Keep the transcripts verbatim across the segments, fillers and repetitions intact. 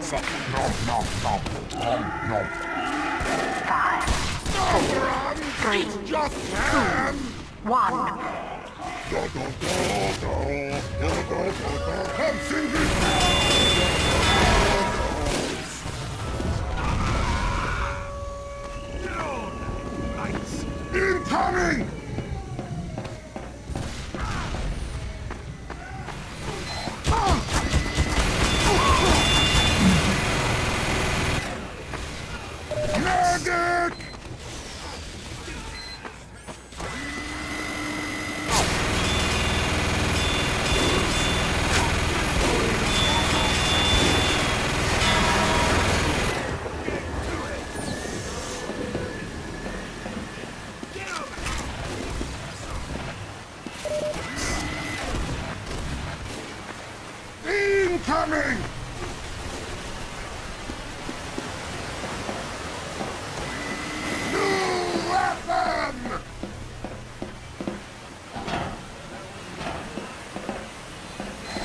seconds. Five, four, three, two, one. Come sing this! Incoming! Medic! Coming! New weapon!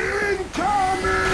Incoming! Coming!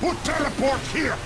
Who teleports here?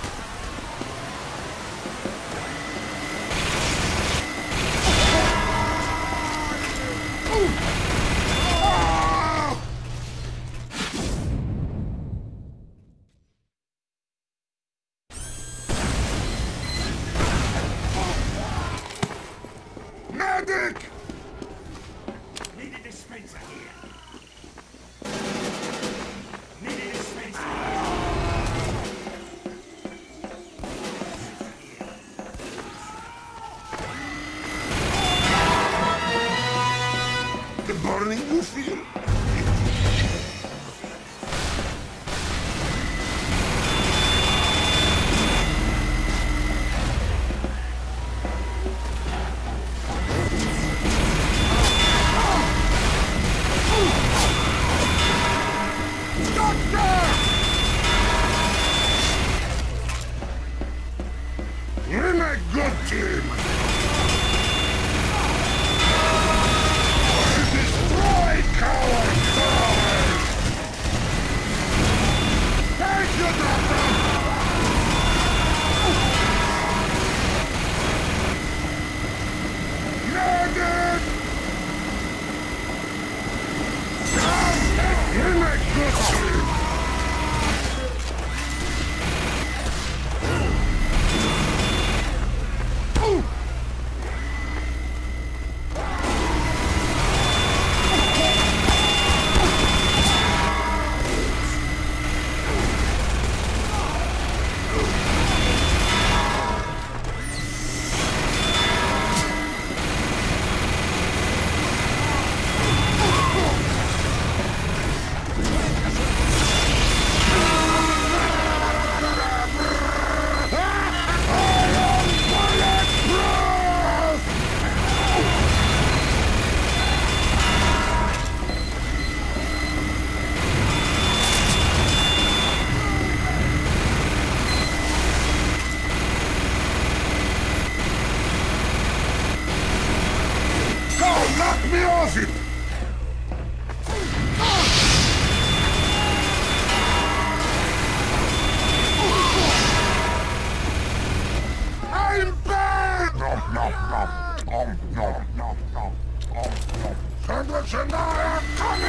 Come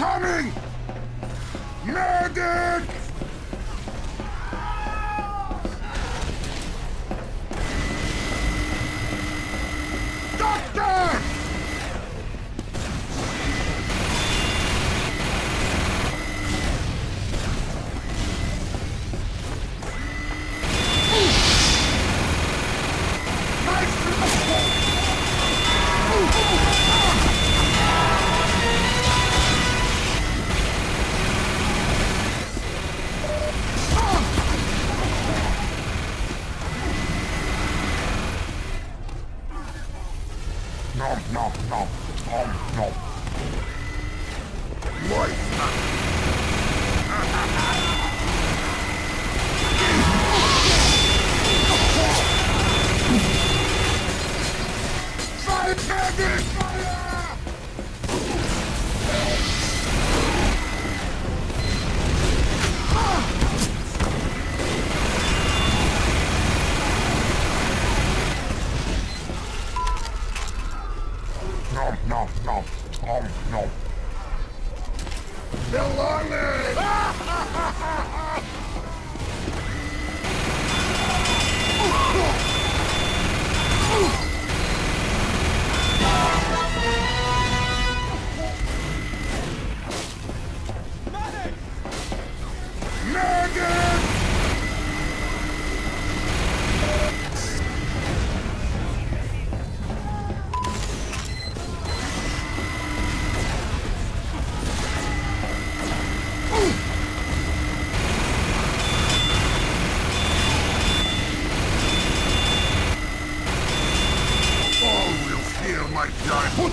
Coming! Medic! Doctor!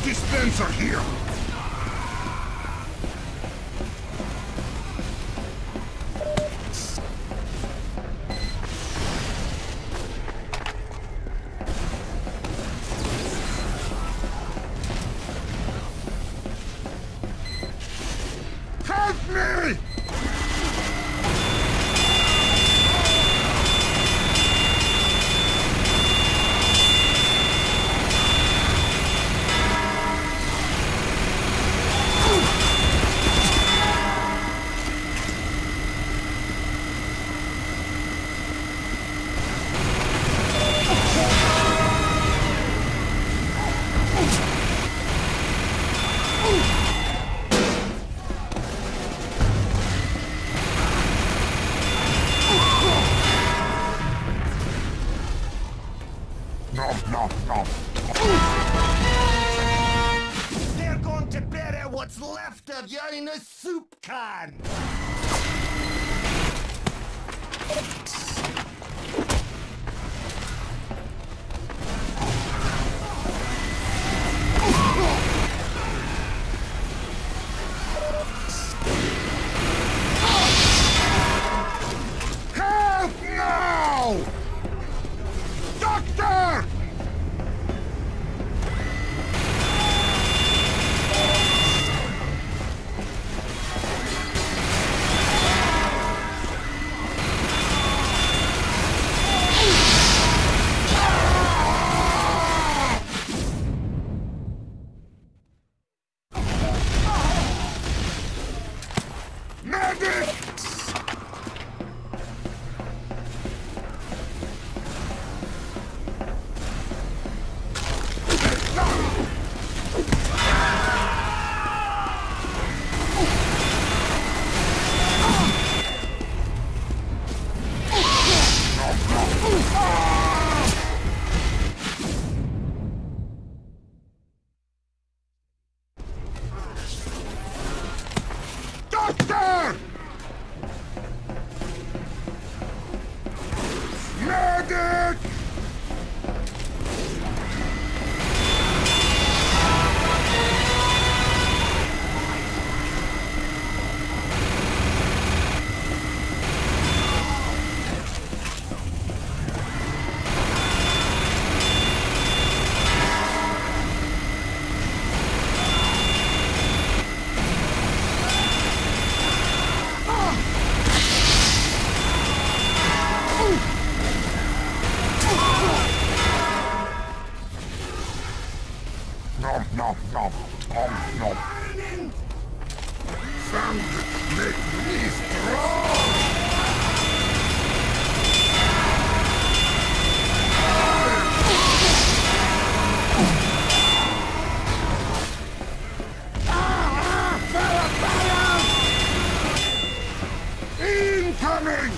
Dispenser here! No, no, no, no, no. found make me strong! Incoming!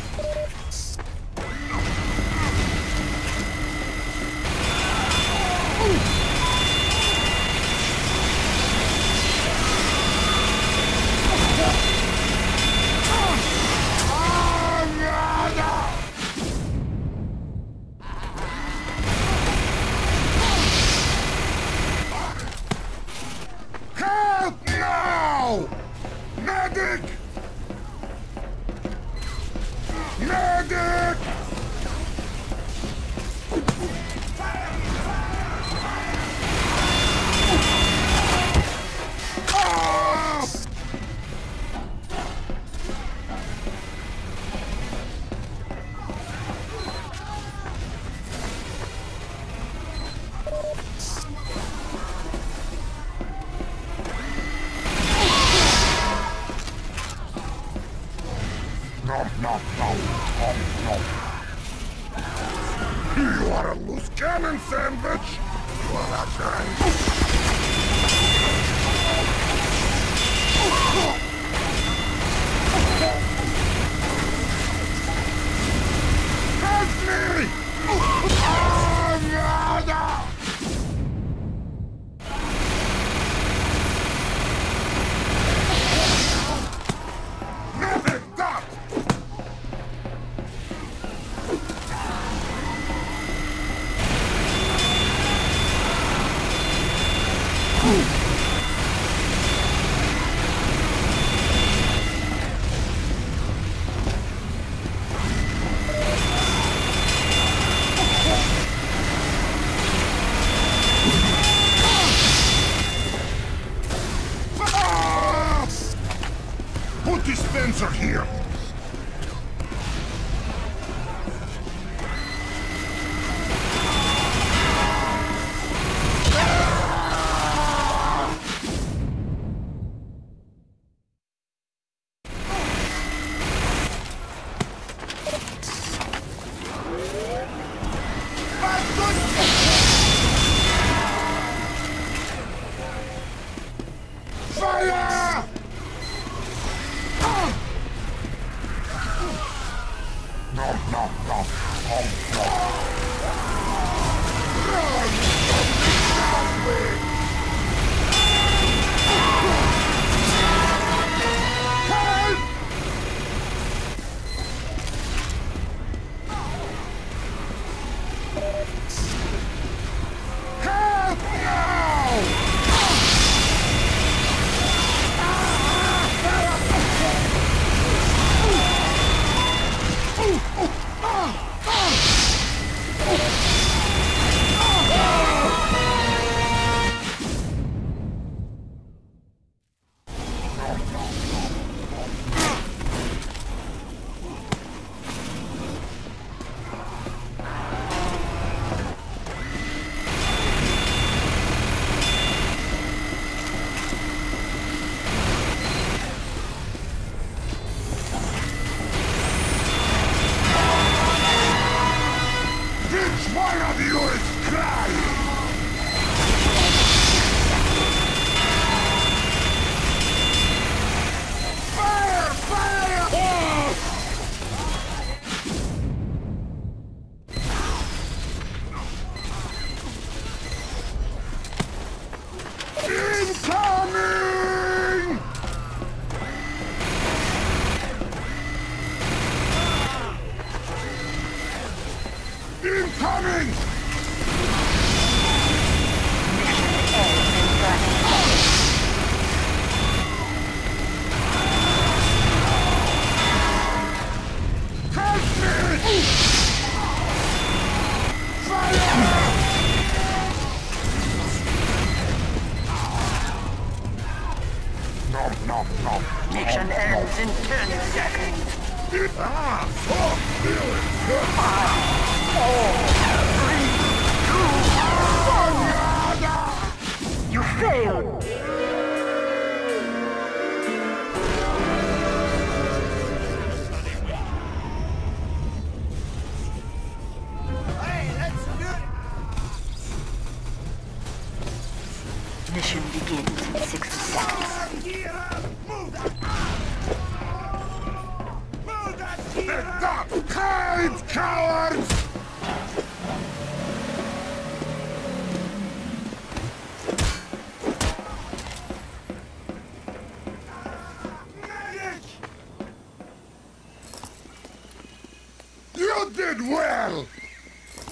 battle!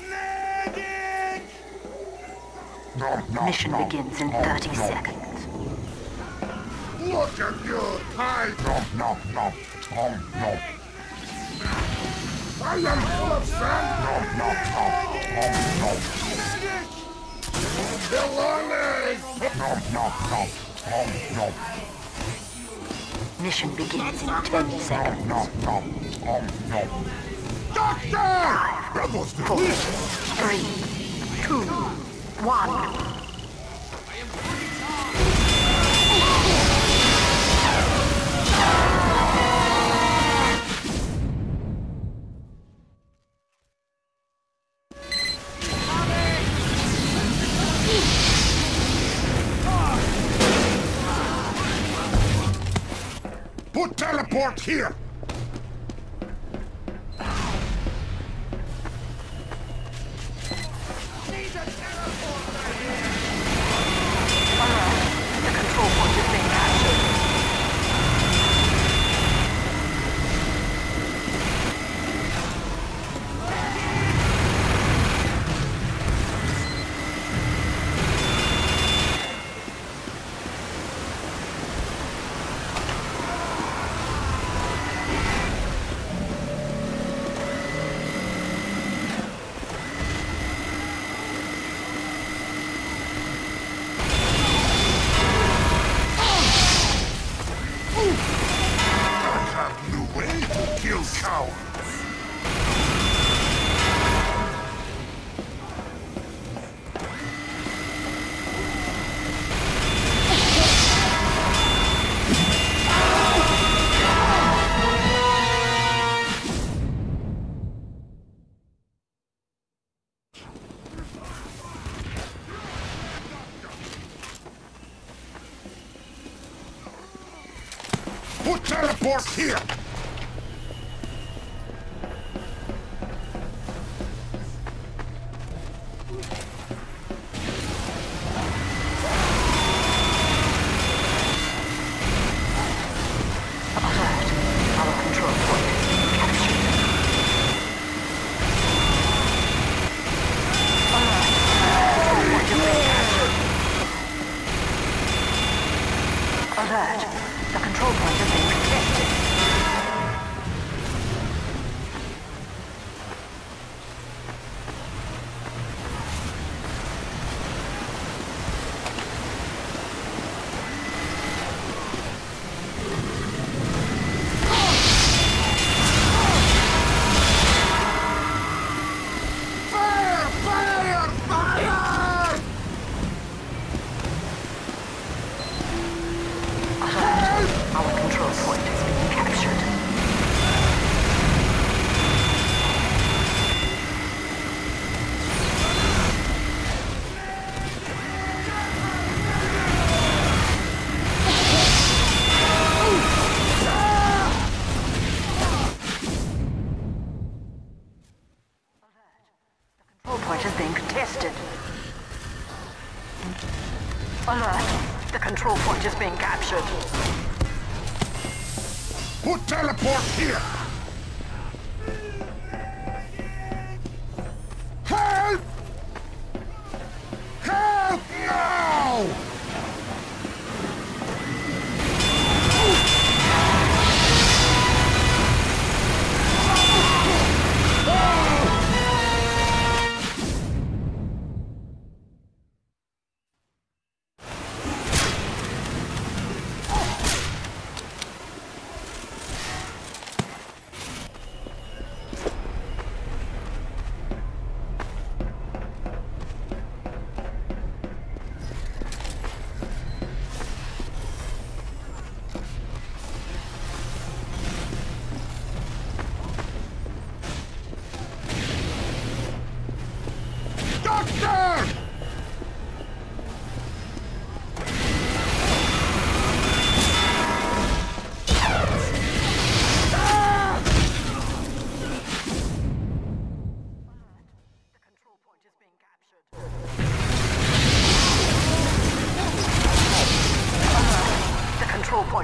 Medic! Mission begins in thirty seconds. Look at you! I... No, no, no. Oh, no. I am full of sand! No, no, no. Oh, no. Medic! Villainy! No, no, no. Oh, no. Mission begins in ten seconds. No, no, no, no. Doctor! Five, that was four, three, two, one. I am Who teleports here? Need a teleporter here! Alright, the control point is being Who teleports here? Alert! The control point is being captured. Who teleports here? Help! Help now!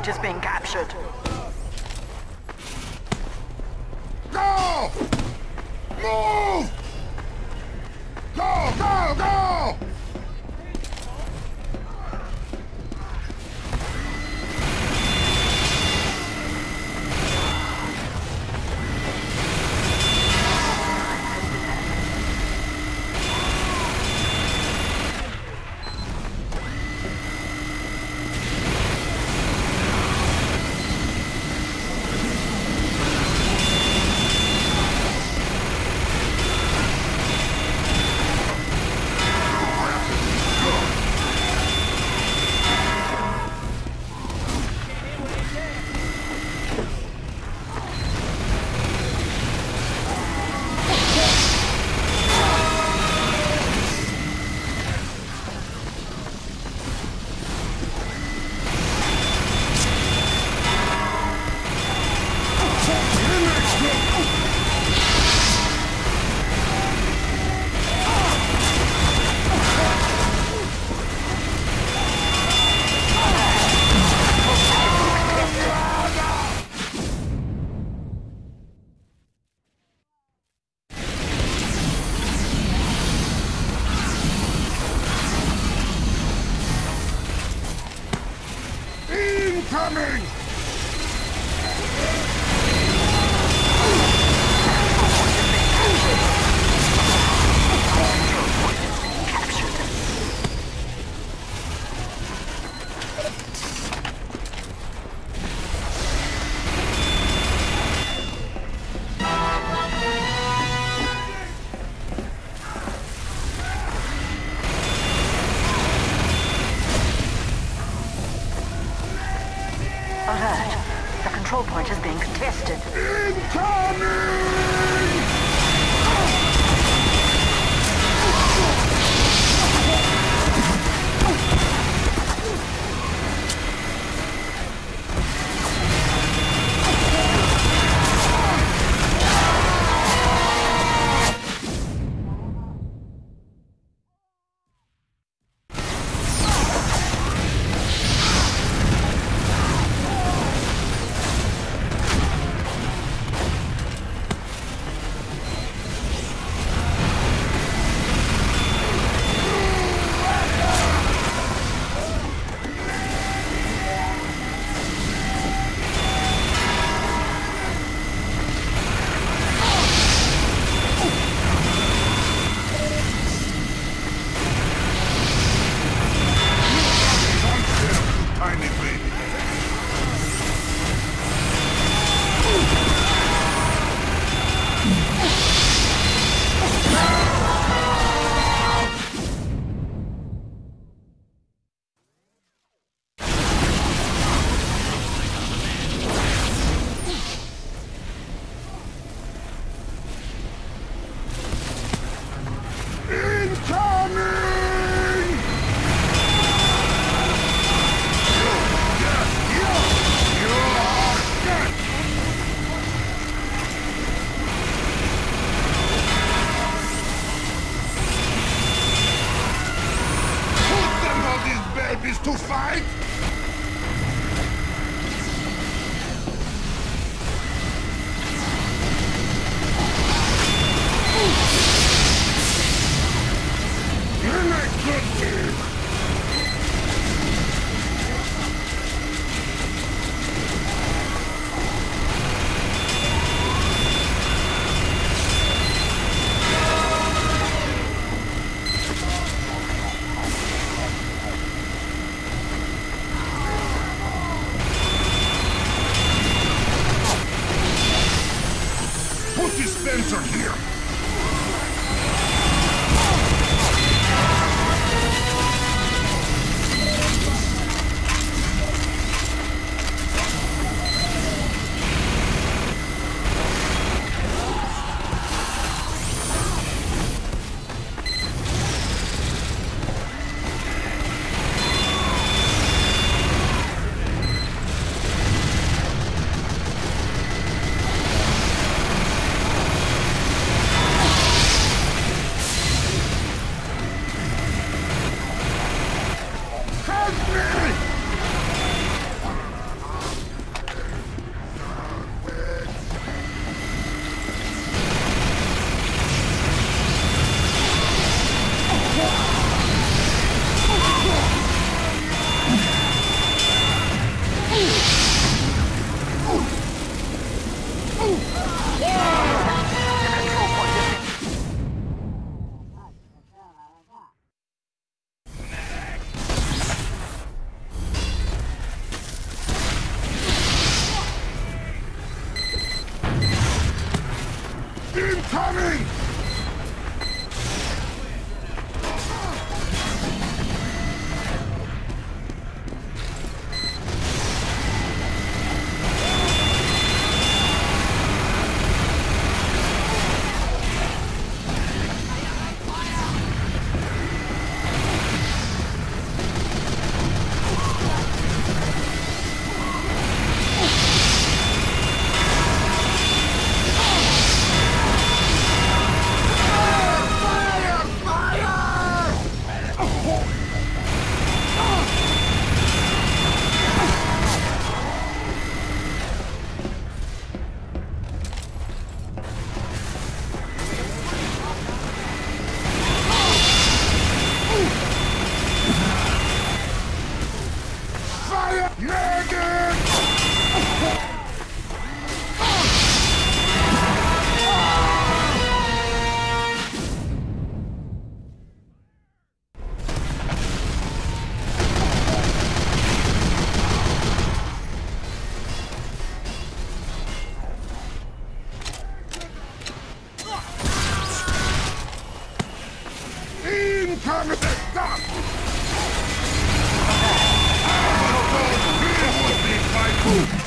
Is being captured. Go! Move! coming! Alert. The control point is being contested. To fight! Dispenser here! time to say stop! This would be my move!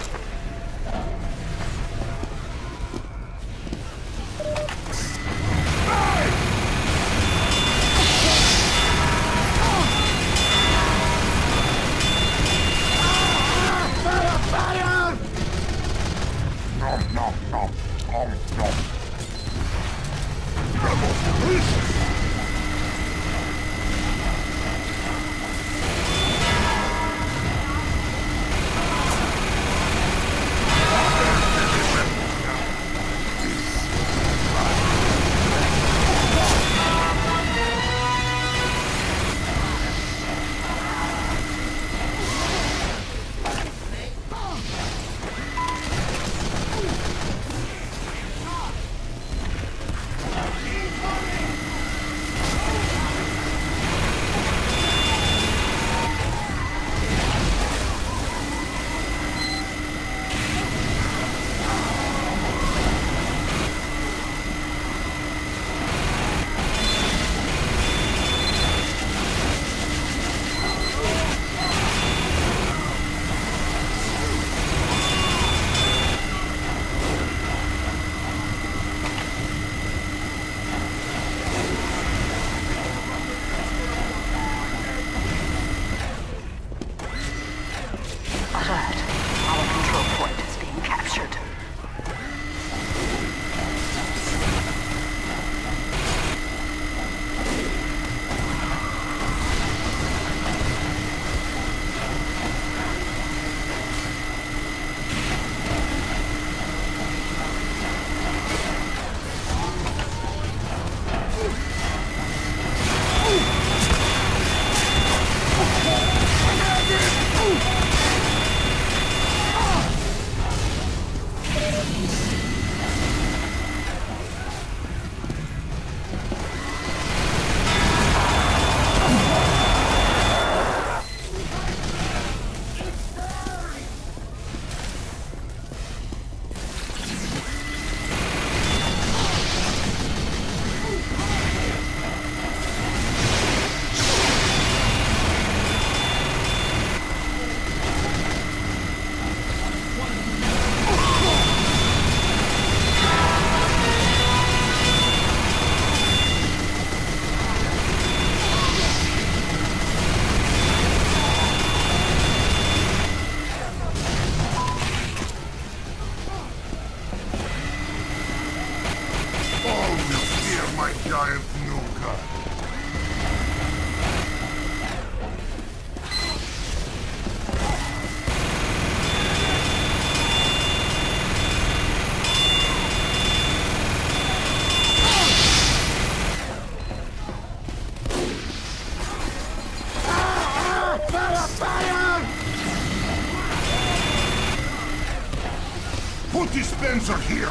Put dispenser here!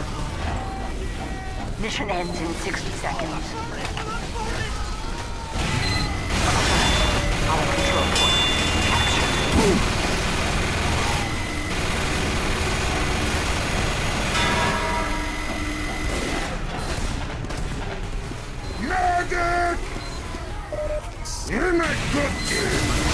Mission ends in sixty seconds. Our control point captured. Move. Medic! You're not good, kid!